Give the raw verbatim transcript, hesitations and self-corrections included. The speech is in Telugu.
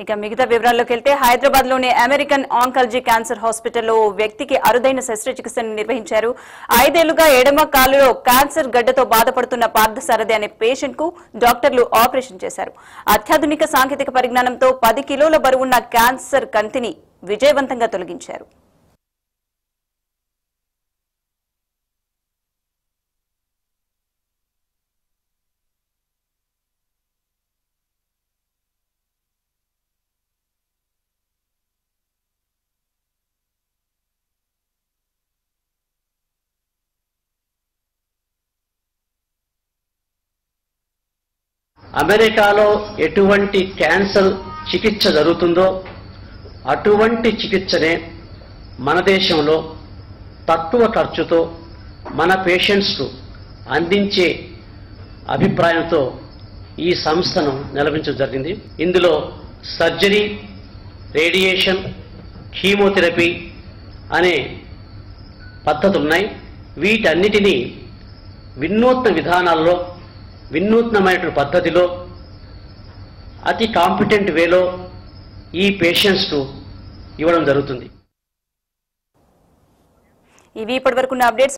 ఇక మిగతా వివరాల్లోకి వెళ్తే హైదరాబాద్ లోని అమెరికన్ ఆంకాలజీ క్యాన్సర్ హాస్పిటల్లో వ్యక్తికి అరుదైన శస్త్రచికిత్సను నిర్వహించారు. ఐదేళ్లుగా ఎడమ కాలులో క్యాన్సర్ గడ్డతో బాధపడుతున్న పార్థసారథి అనే పేషెంట్ కు డాక్టర్లు ఆపరేషన్ చేశారు. అత్యాధునిక సాంకేతిక పరిజ్ఞానంతో పది కిలోల బరువున్న క్యాన్సర్ కంతిని విజయవంతంగా తొలగించారు. అమెరికాలో ఎటువంటి క్యాన్సర్ చికిత్స జరుగుతుందో అటువంటి చికిత్సనే మన దేశంలో తక్కువ ఖర్చుతో మన పేషెంట్స్కు అందించే అభిప్రాయంతో ఈ సంస్థను నెలకొల్పడం జరిగింది. ఇందులో సర్జరీ, రేడియేషన్, కీమోథెరపీ అనే పద్ధతులున్నాయి. వీటన్నిటినీ వినూత్న విధానాల్లో, వినూత్నమైనటువంటి పద్ధతిలో, అతి కాంపిటెంట్ వేలో ఈ పేషెంట్స్కు ఇవ్వడం జరుగుతుంది. ఇవి ఇప్పటివరకున్న అప్డేట్స్.